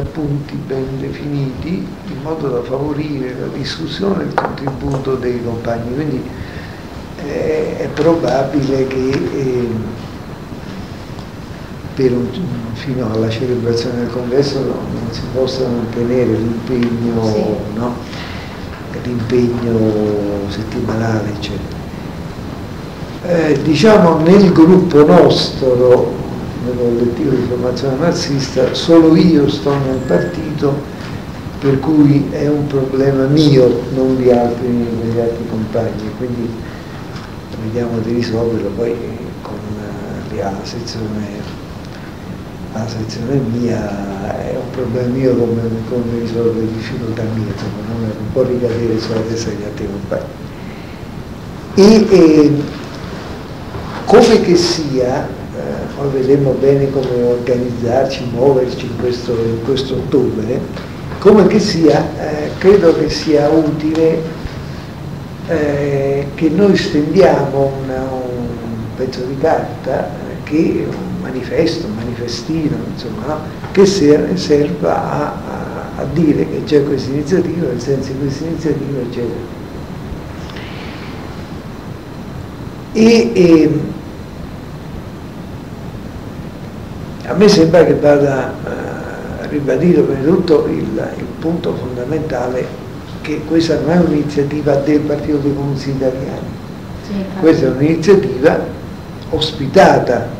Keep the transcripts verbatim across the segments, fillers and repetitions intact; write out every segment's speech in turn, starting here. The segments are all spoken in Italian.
come punti ben definiti in modo da favorire la discussione e il contributo dei compagni. Quindi eh, è probabile che eh, per un, fino alla celebrazione del congresso no, non si possa mantenere l'impegno, sì. no? l'impegno settimanale, eccetera. Eh, diciamo nel gruppo nostro, nel collettivo di formazione marxista, solo io sto nel partito, per cui è un problema mio, non di altri, degli altri compagni, quindi vediamo di risolverlo poi con la sezione la sezione mia. È un problema mio come, come risolvere le difficoltà mie, insomma, non può ricadere sulla testa degli altri compagni. E eh, come che sia, eh, poi vedremo bene come organizzarci, muoverci in questo, in questo ottobre, come che sia, eh, credo che sia utile eh, che noi stendiamo una, un pezzo di carta, eh, che un manifesto, un manifestino, insomma, no? che ser serva a, a, a dire che c'è questa iniziativa, nel senso di questa iniziativa, eccetera. E, e a me sembra che vada eh, ribadito prima di tutto il, il punto fondamentale, che questa non è un'iniziativa del Partito dei Comunisti Italiani, sì, questa è un'iniziativa ospitata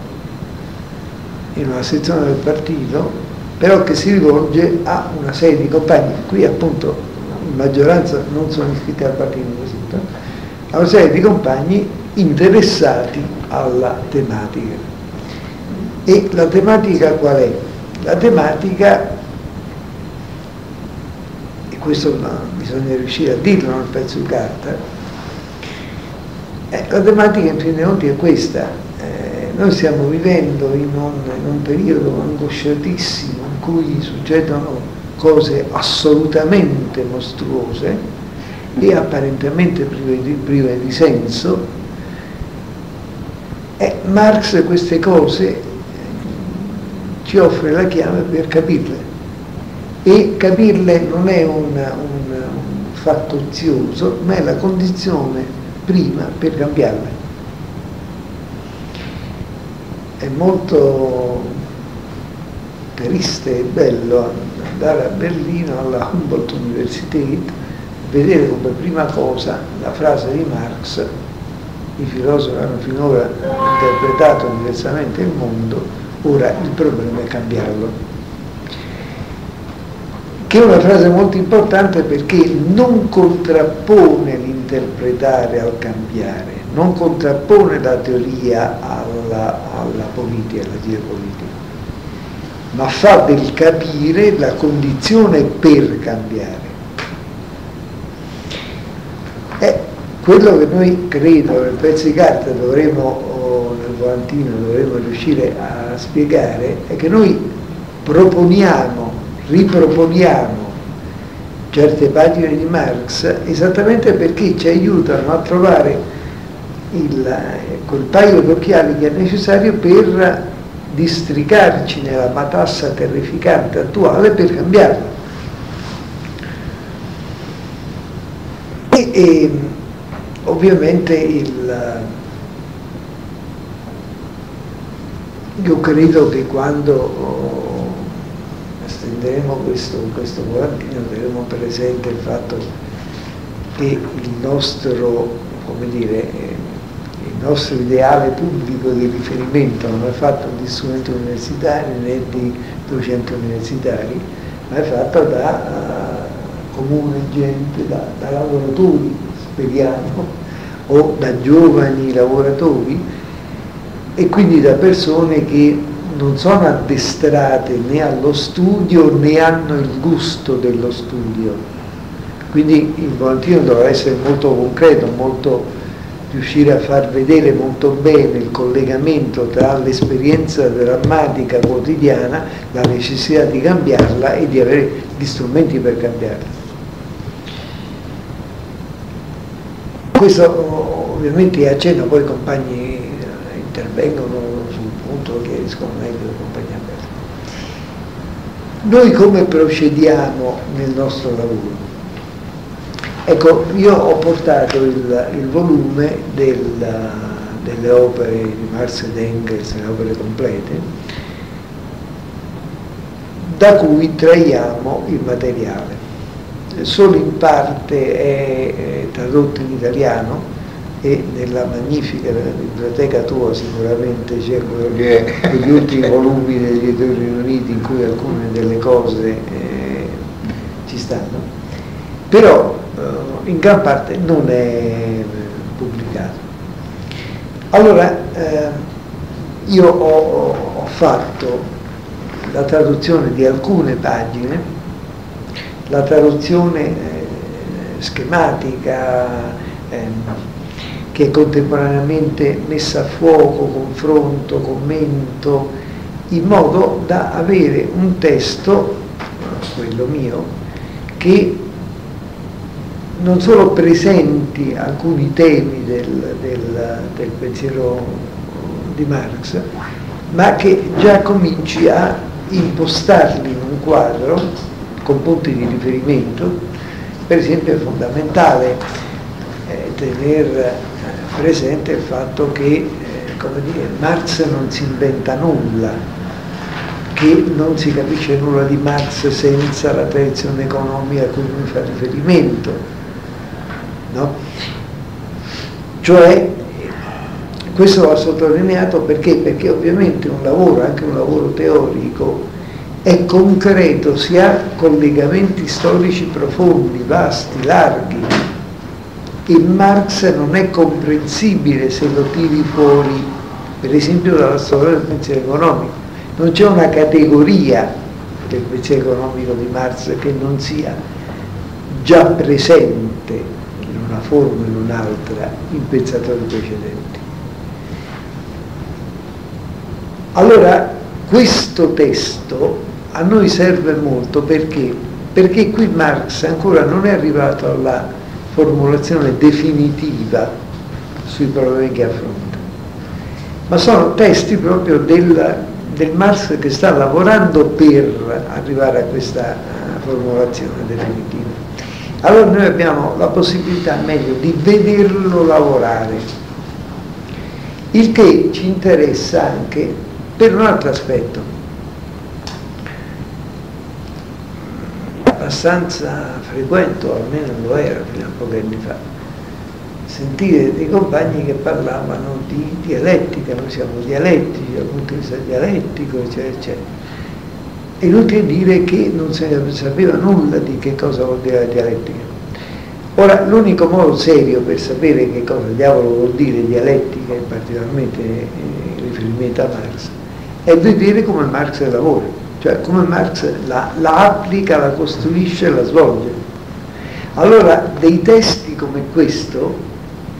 in una sezione del partito, però che si rivolge a una serie di compagni. Qui appunto in maggioranza non sono iscritti al partito, a una serie di compagni interessati alla tematica. E la tematica qual è? La tematica, e questo bisogna riuscire a dirlo nel pezzo di carta, eh, la tematica in fin dei conti è questa. Eh, noi stiamo vivendo in un, in un periodo angosciatissimo in cui succedono cose assolutamente mostruose e apparentemente prive di, prive di senso. Eh, Marx queste cose ci offre la chiave per capirle, e capirle non è un, un, un fatto ozioso, ma è la condizione prima per cambiarle. È molto triste e bello andare a Berlino alla Humboldt University, vedere come prima cosa la frase di Marx: i filosofi hanno finora interpretato diversamente il mondo, ora il problema è cambiarlo. Che è una frase molto importante, perché non contrappone l'interpretare al cambiare, non contrappone la teoria alla, alla politica, alla geopolitica, ma fa del capire la condizione per cambiare. Eh, Quello che noi, credo, nel pezzo di carta dovremo, o nel volantino dovremo riuscire a spiegare, è che noi proponiamo, riproponiamo certe pagine di Marx esattamente perché ci aiutano a trovare il, quel paio di occhiali che è necessario per districarci nella matassa terrificante attuale, per cambiarla. E, e, Ovviamente il, io credo che quando oh, stenderemo questo, questo volantino terremo presente il fatto che il nostro, come dire, il nostro ideale pubblico di riferimento non è fatto di studenti universitari né di docenti universitari, ma è fatto da uh, comune gente, da, da lavoratori, speriamo, o da giovani lavoratori, e quindi da persone che non sono addestrate né allo studio né hanno il gusto dello studio. Quindi il volantino dovrà essere molto concreto, molto, riuscire a far vedere molto bene il collegamento tra l'esperienza drammatica quotidiana, la necessità di cambiarla e di avere gli strumenti per cambiarla. Questo ovviamente è accenno, poi i compagni intervengono sul punto che riescono meglio, i compagni aperti. Noi come procediamo nel nostro lavoro? Ecco, io ho portato il, il volume del, delle opere di Marx ed Engels, le opere complete, da cui traiamo il materiale. Solo in parte è, è tradotto in italiano, e nella magnifica biblioteca tua sicuramente c'è quegli ultimi volumi degli Editori Uniti in cui alcune delle cose eh, ci stanno, però eh, in gran parte non è pubblicato. Allora eh, io ho, ho fatto la traduzione di alcune pagine, la traduzione eh, schematica, eh, che è contemporaneamente messa a fuoco, confronto, commento, in modo da avere un testo, quello mio, che non solo presenti alcuni temi del, del, del pensiero di Marx, ma che già cominci a impostarli in un quadro con punti di riferimento. Per esempio è fondamentale eh, tenere presente il fatto che eh, come dire, Marx non si inventa nulla, che non si capisce nulla di Marx senza la tradizione economica a cui lui fa riferimento, no? Cioè, questo va sottolineato perché? Perché ovviamente un lavoro, anche un lavoro teorico, è concreto, si ha collegamenti storici profondi, vasti, larghi. Il Marx non è comprensibile se lo tiri fuori, per esempio, dalla storia del pensiero economico. Non c'è una categoria del pensiero economico di Marx che non sia già presente in una forma o in un'altra in pensatori precedenti. Allora, questo testo a noi serve molto perché? Perché qui Marx ancora non è arrivato alla formulazione definitiva sui problemi che affronta, ma sono testi proprio del, del Marx che sta lavorando per arrivare a questa formulazione definitiva. Allora noi abbiamo la possibilità, meglio, di vederlo lavorare, il che ci interessa anche per un altro aspetto abbastanza frequente, almeno lo era fino a pochi anni fa, sentire dei compagni che parlavano di dialettica. Noi siamo dialettici dal punto di vista dialettico, eccetera eccetera. È inutile dire che non si sapeva nulla di che cosa vuol dire la dialettica. Ora, l'unico modo serio per sapere che cosa diavolo vuol dire dialettica, e particolarmente in riferimento a Marx, è vedere come Marx lavora, cioè come Marx la, la applica, la costruisce e la svolge. Allora dei testi come questo,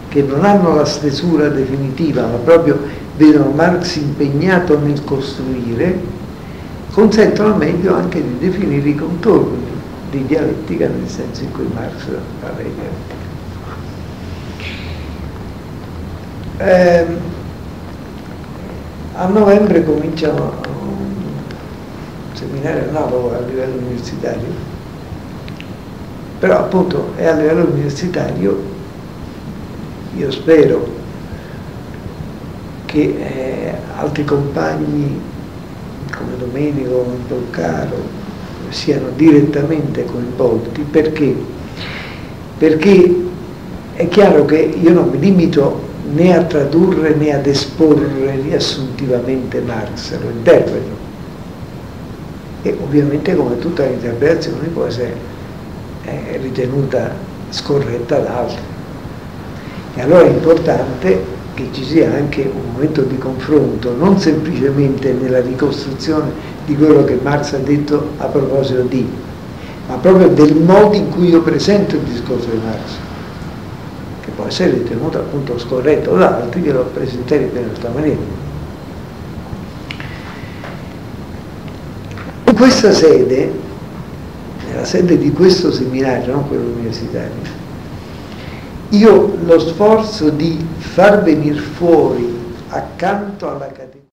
che non hanno la stesura definitiva, ma proprio vedono Marx impegnato nel costruire, consentono meglio anche di definire i contorni di dialettica nel senso in cui Marx parla di dialettica. Ehm, a novembre cominciamo seminario a Napoli a livello universitario, però appunto è a livello universitario. Io spero che eh, altri compagni come Domenico Moro siano direttamente coinvolti, perché? Perché è chiaro che io non mi limito né a tradurre né ad esporre riassuntivamente Marx, lo interpreto. E ovviamente, come tutta l'interpretazione, può essere eh, ritenuta scorretta da altri. E allora è importante che ci sia anche un momento di confronto, non semplicemente nella ricostruzione di quello che Marx ha detto a proposito di, ma proprio del modo in cui io presento il discorso di Marx, che può essere ritenuto appunto scorretto da altri che lo presenterebbe in un'altra maniera. In questa sede, nella sede di questo seminario, non quello universitario, io lo sforzo di far venire fuori accanto alla categoria